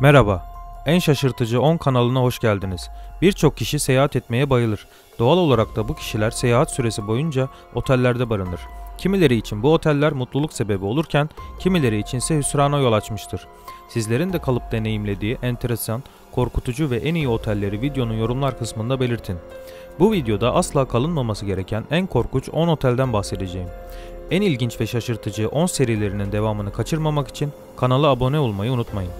Merhaba, en şaşırtıcı 10 kanalına hoş geldiniz. Birçok kişi seyahat etmeye bayılır. Doğal olarak da bu kişiler seyahat süresi boyunca otellerde barınır. Kimileri için bu oteller mutluluk sebebi olurken, kimileri içinse hüsrana yol açmıştır. Sizlerin de kalıp deneyimlediği enteresan, korkutucu ve en iyi otelleri videonun yorumlar kısmında belirtin. Bu videoda asla kalınmaması gereken en korkunç 10 otelden bahsedeceğim. En ilginç ve şaşırtıcı 10 serilerinin devamını kaçırmamak için kanala abone olmayı unutmayın.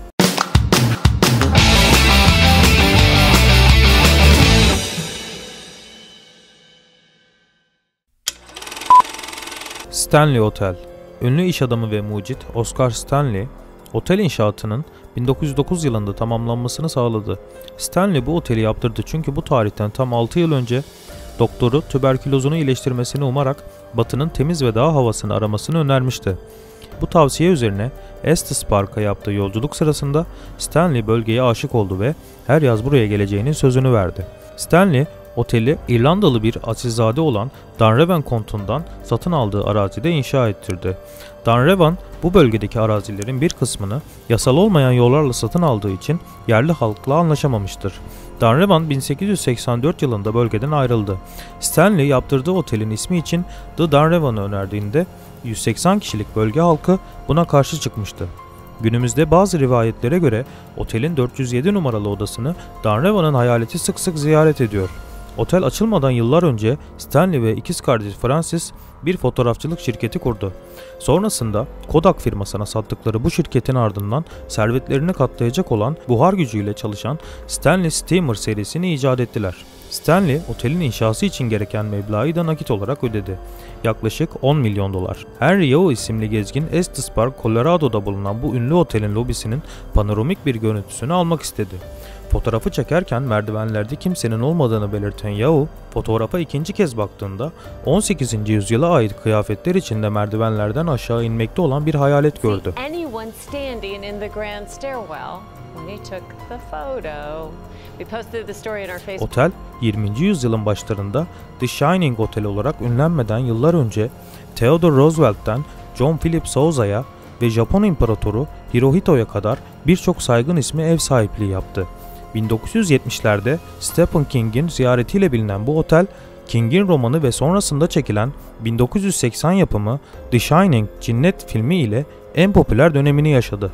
Stanley Otel. Ünlü iş adamı ve mucit Oscar Stanley, otel inşaatının 1909 yılında tamamlanmasını sağladı. Stanley bu oteli yaptırdı çünkü bu tarihten tam 6 yıl önce doktoru tüberkülozunu iyileştirmesini umarak Batı'nın temiz ve daha havasını aramasını önermişti. Bu tavsiye üzerine Estes Park'a yaptığı yolculuk sırasında Stanley bölgeye aşık oldu ve her yaz buraya geleceğinin sözünü verdi. Stanley, oteli İrlandalı bir asilzade olan Dunraven kontundan satın aldığı arazide inşa ettirdi. Dunraven, bu bölgedeki arazilerin bir kısmını yasal olmayan yollarla satın aldığı için yerli halkla anlaşamamıştır. Dunraven 1884 yılında bölgeden ayrıldı. Stanley yaptırdığı otelin ismi için The Dunraven'ı önerdiğinde 180 kişilik bölge halkı buna karşı çıkmıştı. Günümüzde bazı rivayetlere göre otelin 407 numaralı odasını Dunraven'ın hayaleti sık sık ziyaret ediyor. Otel açılmadan yıllar önce Stanley ve ikiz kardeş Francis bir fotoğrafçılık şirketi kurdu. Sonrasında Kodak firmasına sattıkları bu şirketin ardından servetlerini katlayacak olan buhar gücüyle çalışan Stanley Steamer serisini icat ettiler. Stanley, otelin inşası için gereken meblağı da nakit olarak ödedi. Yaklaşık 10 milyon dolar. Henry Yeo isimli gezgin Estes Park, Colorado'da bulunan bu ünlü otelin lobisinin panoramik bir görüntüsünü almak istedi. Fotoğrafı çekerken merdivenlerde kimsenin olmadığını belirten Yeo, fotoğrafa ikinci kez baktığında 18. yüzyıla ait kıyafetler içinde merdivenlerden aşağı inmekte olan bir hayalet gördü. Otel, 20. yüzyılın başlarında The Shining Otel olarak ünlenmeden yıllar önce Theodore Roosevelt'ten John Philip Souza'ya ve Japon İmparatoru Hirohito'ya kadar birçok saygın ismi ev sahipliği yaptı. 1970'lerde Stephen King'in ziyaretiyle bilinen bu otel, King'in romanı ve sonrasında çekilen 1980 yapımı The Shining Cinnet filmi ile en popüler dönemini yaşadı.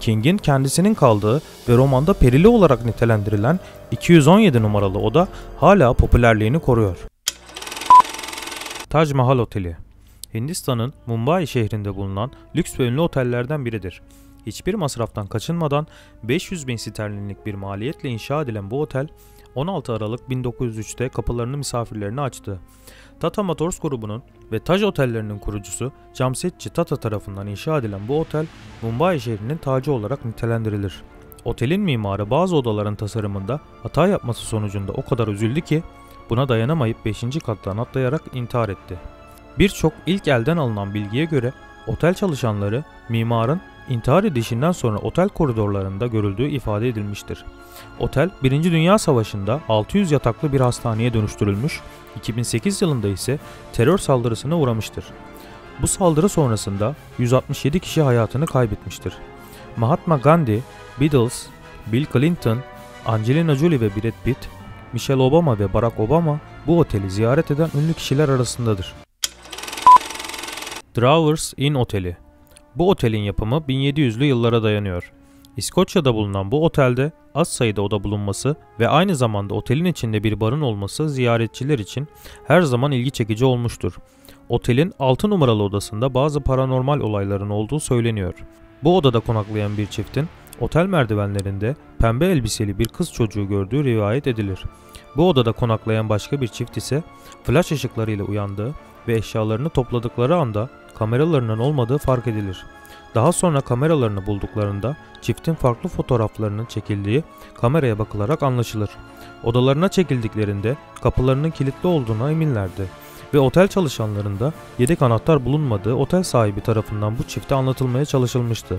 King'in kendisinin kaldığı ve romanda perili olarak nitelendirilen 217 numaralı oda hala popülerliğini koruyor. Taj Mahal Oteli, Hindistan'ın Mumbai şehrinde bulunan lüks ve ünlü otellerden biridir. Hiçbir masraftan kaçınmadan 500 bin sterlinlik bir maliyetle inşa edilen bu otel, 16 Aralık 1903'te kapılarını misafirlerine açtı. Tata Motors grubunun ve Taj Otellerinin kurucusu Jamsetji Tata tarafından inşa edilen bu otel, Mumbai şehrinin tacı olarak nitelendirilir. Otelin mimarı bazı odaların tasarımında hata yapması sonucunda o kadar üzüldü ki buna dayanamayıp 5. kattan atlayarak intihar etti. Birçok ilk elden alınan bilgiye göre otel çalışanları mimarın intihar edişinden sonra otel koridorlarında görüldüğü ifade edilmiştir. Otel, 1. Dünya Savaşı'nda 600 yataklı bir hastaneye dönüştürülmüş, 2008 yılında ise terör saldırısına uğramıştır. Bu saldırı sonrasında 167 kişi hayatını kaybetmiştir. Mahatma Gandhi, Beatles, Bill Clinton, Angelina Jolie ve Brad Pitt, Michelle Obama ve Barack Obama bu oteli ziyaret eden ünlü kişiler arasındadır. Drawers Inn Oteli. Bu otelin yapımı 1700'lü yıllara dayanıyor. İskoçya'da bulunan bu otelde az sayıda oda bulunması ve aynı zamanda otelin içinde bir barın olması ziyaretçiler için her zaman ilgi çekici olmuştur. Otelin 6 numaralı odasında bazı paranormal olayların olduğu söyleniyor. Bu odada konaklayan bir çiftin otel merdivenlerinde pembe elbiseli bir kız çocuğu gördüğü rivayet edilir. Bu odada konaklayan başka bir çift ise flash ışıklarıyla uyandığı ve eşyalarını topladıkları anda kameralarının olmadığı fark edilir. Daha sonra kameralarını bulduklarında çiftin farklı fotoğraflarının çekildiği kameraya bakılarak anlaşılır. Odalarına çekildiklerinde kapılarının kilitli olduğuna eminlerdi ve otel çalışanlarında yedek anahtar bulunmadığı otel sahibi tarafından bu çifte anlatılmaya çalışılmıştı.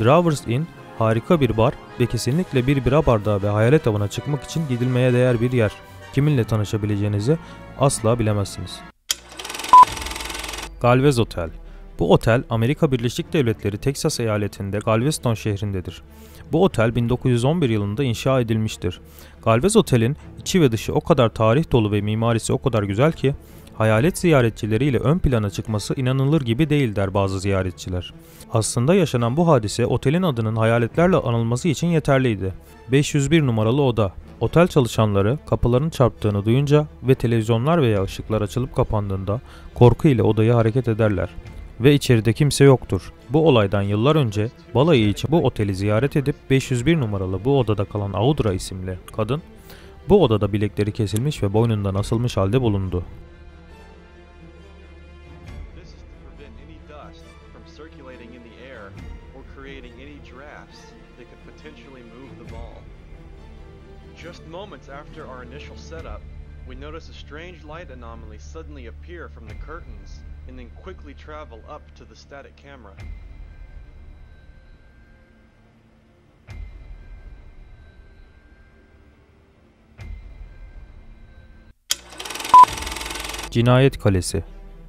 Drawers Inn harika bir bar ve kesinlikle bir bira bardağı ve hayalet avına çıkmak için gidilmeye değer bir yer. Kiminle tanışabileceğinizi asla bilemezsiniz. Galvez Otel, Bu otel Amerika Birleşik Devletleri Teksas eyaletinde Galveston şehrindedir. Bu otel 1911 yılında inşa edilmiştir. Galvez Otel'in içi ve dışı o kadar tarih dolu ve mimarisi o kadar güzel ki hayalet ziyaretçileriyle ön plana çıkması inanılır gibi değil der bazı ziyaretçiler. Aslında yaşanan bu hadise otelin adının hayaletlerle anılması için yeterliydi. 501 numaralı oda. Otel çalışanları kapıların çarptığını duyunca ve televizyonlar veya ışıklar açılıp kapandığında korku ile odayı hareket ederler. Ve içeride kimse yoktur. Bu olaydan yıllar önce balayı için bu oteli ziyaret edip 501 numaralı bu odada kalan Audra isimli kadın bu odada bilekleri kesilmiş ve boynundan asılmış halde bulundu. Just moments after our initial setup, we notice a strange light anomaly suddenly appear from the curtains and then quickly travel up to the static camera. Cinayet Kalesi.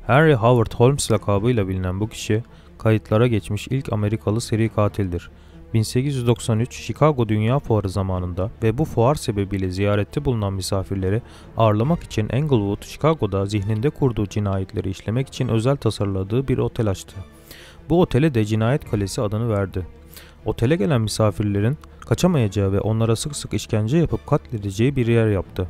Henry Howard Holmes lakabıyla bilinen bu kişi, kayıtlara geçmiş ilk Amerikalı seri katildir. 1893 Chicago Dünya Fuarı zamanında ve bu fuar sebebiyle ziyarette bulunan misafirleri ağırlamak için Englewood, Chicago'da zihninde kurduğu cinayetleri işlemek için özel tasarladığı bir otel açtı. Bu otele de Cinayet Kalesi adını verdi. Otele gelen misafirlerin kaçamayacağı ve onlara sık sık işkence yapıp katledeceği bir yer yaptı.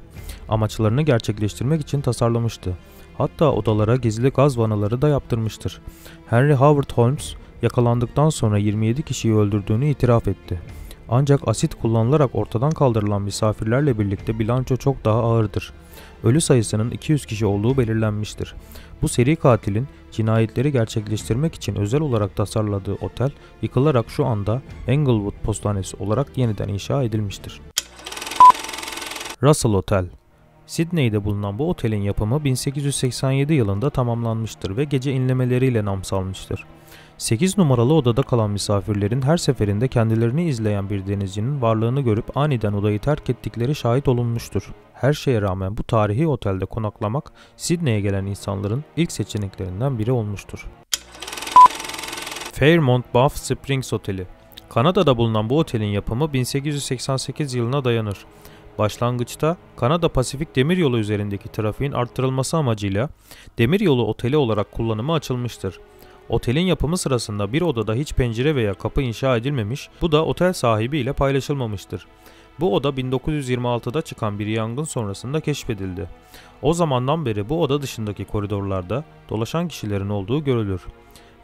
Amaçlarını gerçekleştirmek için tasarlamıştı. Hatta odalara gizli gaz vanaları da yaptırmıştır. Henry Howard Holmes, yakalandıktan sonra 27 kişiyi öldürdüğünü itiraf etti. Ancak asit kullanılarak ortadan kaldırılan misafirlerle birlikte bilanço çok daha ağırdır. Ölü sayısının 200 kişi olduğu belirlenmiştir. Bu seri katilin cinayetleri gerçekleştirmek için özel olarak tasarladığı otel yıkılarak şu anda Englewood Postanesi olarak yeniden inşa edilmiştir. Russell Hotel. Sydney'de bulunan bu otelin yapımı 1887 yılında tamamlanmıştır ve gece inlemeleriyle nam salmıştır. 8 numaralı odada kalan misafirlerin her seferinde kendilerini izleyen bir denizcinin varlığını görüp aniden odayı terk ettikleri şahit olunmuştur. Her şeye rağmen bu tarihi otelde konaklamak Sydney'e gelen insanların ilk seçeneklerinden biri olmuştur. Fairmont Banff Springs Oteli. Kanada'da bulunan bu otelin yapımı 1888 yılına dayanır. Başlangıçta Kanada Pasifik Demiryolu üzerindeki trafiğin arttırılması amacıyla Demiryolu Oteli olarak kullanıma açılmıştır. Otelin yapımı sırasında bir odada hiç pencere veya kapı inşa edilmemiş, bu da otel sahibi ile paylaşılmamıştır. Bu oda 1926'da çıkan bir yangın sonrasında keşfedildi. O zamandan beri bu oda dışındaki koridorlarda dolaşan kişilerin olduğu görülür.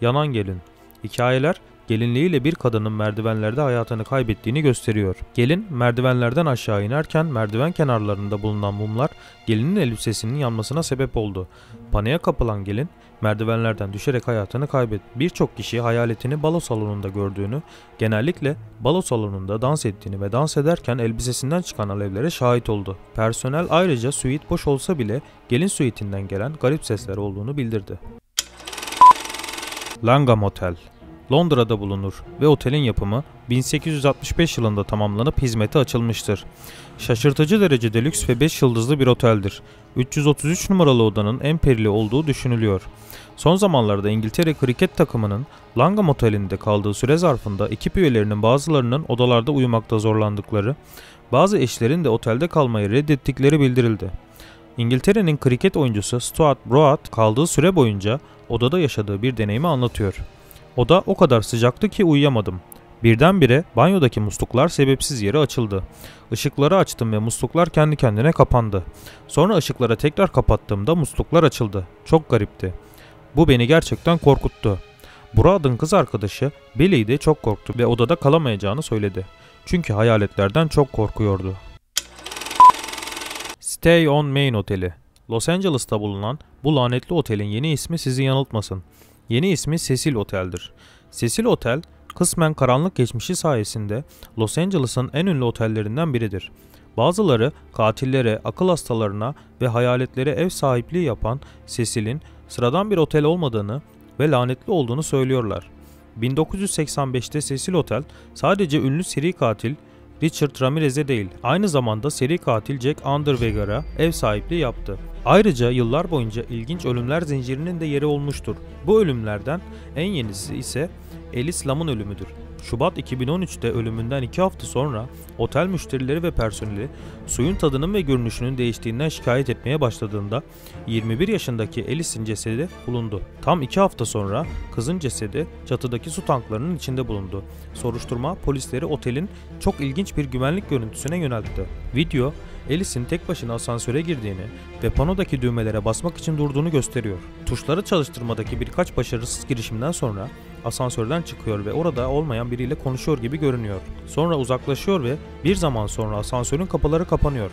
Yanan gelin. Hikayeler gelinliğiyle bir kadının merdivenlerde hayatını kaybettiğini gösteriyor. Gelin merdivenlerden aşağı inerken merdiven kenarlarında bulunan mumlar gelinin elbisesinin yanmasına sebep oldu. Paniğe kapılan gelin merdivenlerden düşerek hayatını kaybetti. Birçok kişi hayaletini balo salonunda gördüğünü, genellikle balo salonunda dans ettiğini ve dans ederken elbisesinden çıkan alevlere şahit oldu. Personel ayrıca suite boş olsa bile gelin suite'inden gelen garip sesler olduğunu bildirdi. Langham Otel Londra'da bulunur ve otelin yapımı 1865 yılında tamamlanıp hizmete açılmıştır. Şaşırtıcı derecede lüks ve 5 yıldızlı bir oteldir. 333 numaralı odanın en perili olduğu düşünülüyor. Son zamanlarda İngiltere kriket takımının Langham Oteli'nde kaldığı süre zarfında ekip üyelerinin bazılarının odalarda uyumakta zorlandıkları, bazı eşlerin de otelde kalmayı reddettikleri bildirildi. İngiltere'nin kriket oyuncusu Stuart Broad kaldığı süre boyunca odada yaşadığı bir deneyimi anlatıyor. Oda o kadar sıcaktı ki uyuyamadım. Birdenbire banyodaki musluklar sebepsiz yere açıldı. Işıkları açtım ve musluklar kendi kendine kapandı. Sonra ışıkları tekrar kapattığımda musluklar açıldı. Çok garipti. Bu beni gerçekten korkuttu. Burad'ın kız arkadaşı Billy de çok korktu ve odada kalamayacağını söyledi. Çünkü hayaletlerden çok korkuyordu. Stay on Main Oteli. Los Angeles'ta bulunan bu lanetli otelin yeni ismi sizi yanıltmasın. Yeni ismi Cecil Otel'dir. Cecil Otel, kısmen karanlık geçmişi sayesinde Los Angeles'ın en ünlü otellerinden biridir. Bazıları katillere, akıl hastalarına ve hayaletlere ev sahipliği yapan Cecil'in sıradan bir otel olmadığını ve lanetli olduğunu söylüyorlar. 1985'te Cecil Otel sadece ünlü seri katil Richard Ramirez'e değil, aynı zamanda seri katil Jack Underweger'a ev sahipliği yaptı. Ayrıca yıllar boyunca ilginç ölümler zincirinin de yeri olmuştur. Bu ölümlerden en yenisi ise Alice Lam'ın ölümüdür. Şubat 2013'te ölümünden 2 hafta sonra otel müşterileri ve personeli suyun tadının ve görünüşünün değiştiğinden şikayet etmeye başladığında 21 yaşındaki Alice'in cesedi bulundu. Tam 2 hafta sonra kızın cesedi çatıdaki su tanklarının içinde bulundu. Soruşturma polisleri otelin çok ilginç bir güvenlik görüntüsüne yöneltti. Video, Alice'in tek başına asansöre girdiğini ve panodaki düğmelere basmak için durduğunu gösteriyor. Tuşları çalıştırmadaki birkaç başarısız girişimden sonra asansörden çıkıyor ve orada olmayan biriyle konuşuyor gibi görünüyor. Sonra uzaklaşıyor ve bir zaman sonra asansörün kapıları kapanıyor.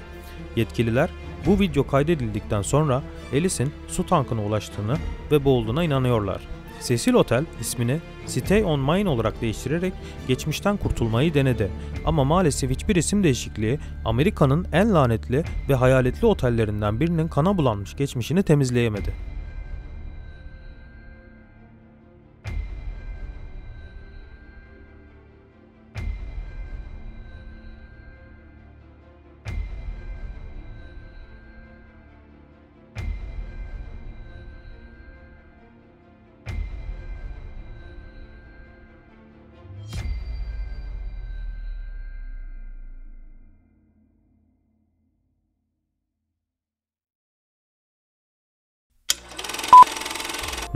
Yetkililer bu video kaydedildikten sonra Alice'in su tankına ulaştığını ve boğulduğuna inanıyorlar. Cecil Otel ismini Stay on Mine olarak değiştirerek geçmişten kurtulmayı denedi. Ama maalesef hiçbir isim değişikliği Amerika'nın en lanetli ve hayaletli otellerinden birinin kana bulanmış geçmişini temizleyemedi.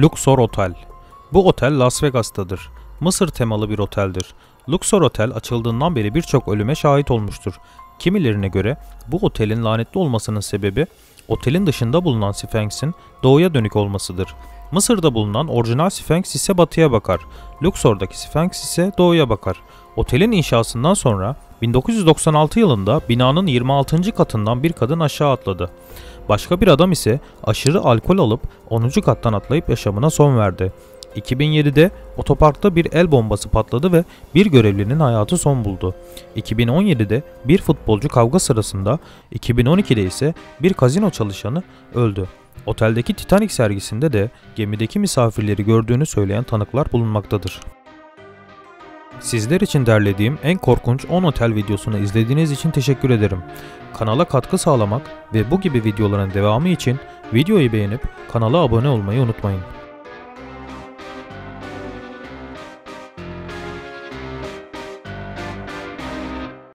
Luxor Otel. Bu otel Las Vegas'tadır. Mısır temalı bir oteldir. Luxor Otel açıldığından beri birçok ölüme şahit olmuştur. Kimilerine göre bu otelin lanetli olmasının sebebi otelin dışında bulunan Sphinx'in doğuya dönük olmasıdır. Mısır'da bulunan orijinal Sphinx ise batıya bakar. Luxor'daki Sphinx ise doğuya bakar. Otelin inşasından sonra 1996 yılında binanın 26. katından bir kadın aşağı atladı. Başka bir adam ise aşırı alkol alıp 10. kattan atlayıp yaşamına son verdi. 2007'de otoparkta bir el bombası patladı ve bir görevlinin hayatı son buldu. 2017'de bir futbolcu kavga sırasında, 2012'de ise bir kazino çalışanı öldü. Oteldeki Titanic sergisinde de gemideki misafirleri gördüğünü söyleyen tanıklar bulunmaktadır. Sizler için derlediğim en korkunç 10 otel videosunu izlediğiniz için teşekkür ederim. Kanala katkı sağlamak ve bu gibi videoların devamı için videoyu beğenip kanala abone olmayı unutmayın.